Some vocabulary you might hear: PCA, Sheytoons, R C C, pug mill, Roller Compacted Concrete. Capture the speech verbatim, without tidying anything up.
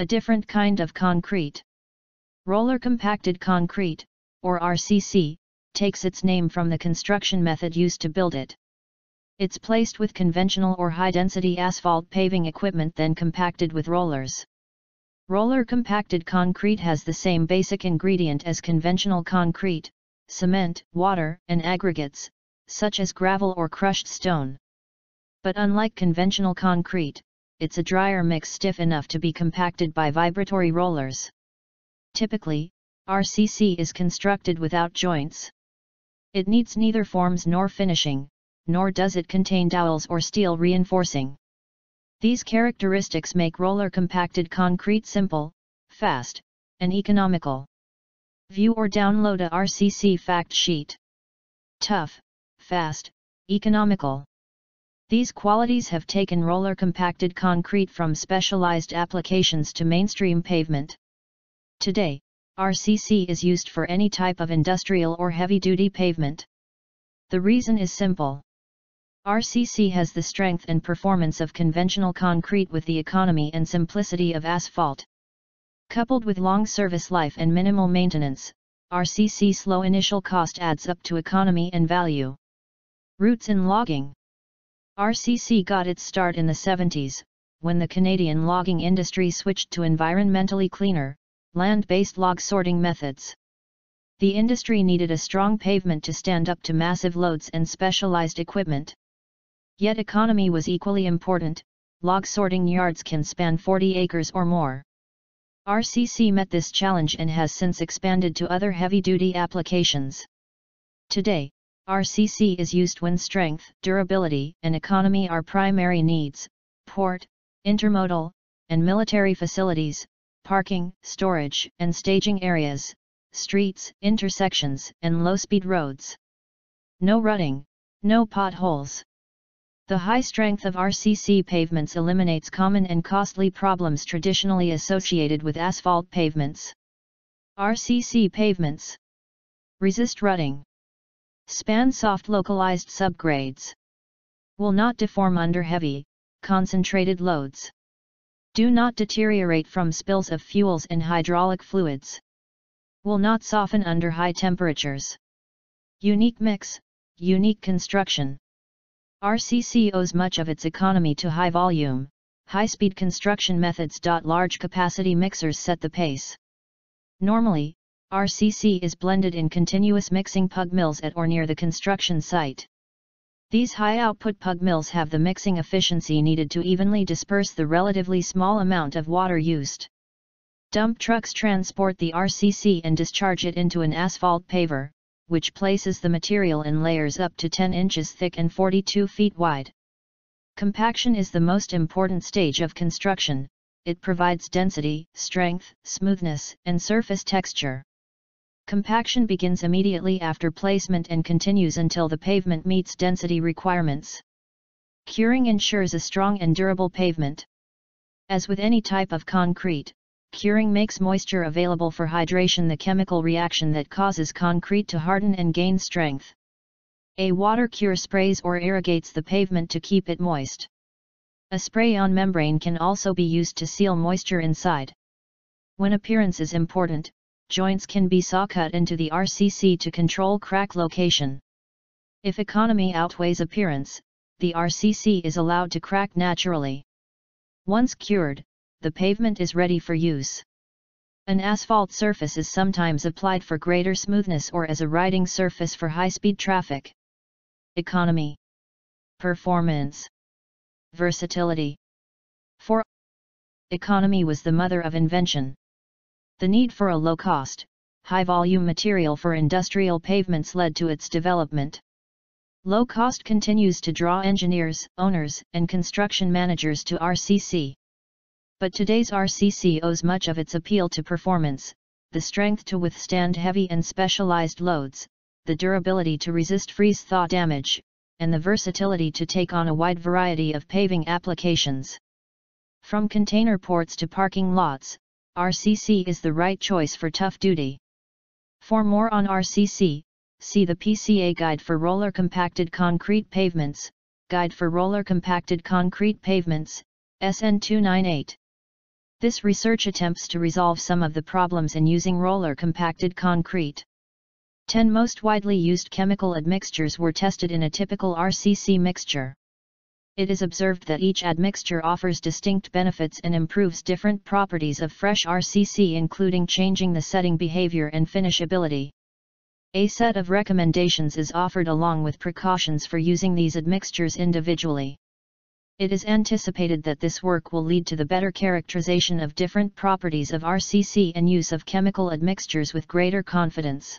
a different kind of concrete. Roller compacted concrete, or R C C, takes its name from the construction method used to build it. It's placed with conventional or high-density asphalt paving equipment, then compacted with rollers. Roller compacted concrete has the same basic ingredient as conventional concrete: cement, water, and aggregates, such as gravel or crushed stone. But unlike conventional concrete, it's a drier mix stiff enough to be compacted by vibratory rollers. Typically, R C C is constructed without joints. It needs neither forms nor finishing, nor does it contain dowels or steel reinforcing. These characteristics make roller compacted concrete simple, fast, and economical. View or download a R C C fact sheet. Tough, fast, economical. These qualities have taken roller compacted concrete from specialized applications to mainstream pavement. Today, R C C is used for any type of industrial or heavy-duty pavement. The reason is simple. R C C has the strength and performance of conventional concrete with the economy and simplicity of asphalt. Coupled with long service life and minimal maintenance, R C C's low initial cost adds up to economy and value. Roots in logging. R C C got its start in the seventies, when the Canadian logging industry switched to environmentally cleaner, land-based log sorting methods. The industry needed a strong pavement to stand up to massive loads and specialized equipment. Yet economy was equally important. Log sorting yards can span forty acres or more. R C C met this challenge and has since expanded to other heavy-duty applications. Today, R C C is used when strength, durability, and economy are primary needs: port, intermodal, and military facilities, parking, storage, and staging areas, streets, intersections, and low-speed roads. No rutting, no potholes. The high strength of R C C pavements eliminates common and costly problems traditionally associated with asphalt pavements. R C C pavements resist rutting. Span soft localized subgrades. Will not deform under heavy, concentrated loads. Do not deteriorate from spills of fuels and hydraulic fluids. Will not soften under high temperatures. Unique mix, unique construction. R C C owes much of its economy to high volume, high speed construction methods. Large capacity mixers set the pace. Normally, R C C is blended in continuous mixing pug mills at or near the construction site. These high-output pug mills have the mixing efficiency needed to evenly disperse the relatively small amount of water used. Dump trucks transport the R C C and discharge it into an asphalt paver, which places the material in layers up to ten inches thick and forty-two feet wide. Compaction is the most important stage of construction. It provides density, strength, smoothness, and surface texture. Compaction begins immediately after placement and continues until the pavement meets density requirements. Curing ensures a strong and durable pavement. As with any type of concrete, curing makes moisture available for hydration, the chemical reaction that causes concrete to harden and gain strength. A water cure sprays or irrigates the pavement to keep it moist. A spray-on membrane can also be used to seal moisture inside. When appearance is important, joints can be saw cut into the R C C to control crack location. If economy outweighs appearance, the R C C is allowed to crack naturally. Once cured, the pavement is ready for use. An asphalt surface is sometimes applied for greater smoothness or as a riding surface for high-speed traffic. Economy, performance, versatility. For economy was the mother of invention. The need for a low-cost, high-volume material for industrial pavements led to its development. Low cost continues to draw engineers, owners, and construction managers to R C C. But today's R C C owes much of its appeal to performance: the strength to withstand heavy and specialized loads, the durability to resist freeze-thaw damage, and the versatility to take on a wide variety of paving applications. From container ports to parking lots, R C C is the right choice for tough duty. For more on R C C, see the P C A Guide for Roller Compacted Concrete Pavements, Guide for Roller Compacted Concrete Pavements, S N two ninety-eight. This research attempts to resolve some of the problems in using roller compacted concrete. ten most widely used chemical admixtures were tested in a typical R C C mixture. It is observed that each admixture offers distinct benefits and improves different properties of fresh R C C, including changing the setting behavior and finishability. A set of recommendations is offered along with precautions for using these admixtures individually. It is anticipated that this work will lead to the better characterization of different properties of R C C and use of chemical admixtures with greater confidence.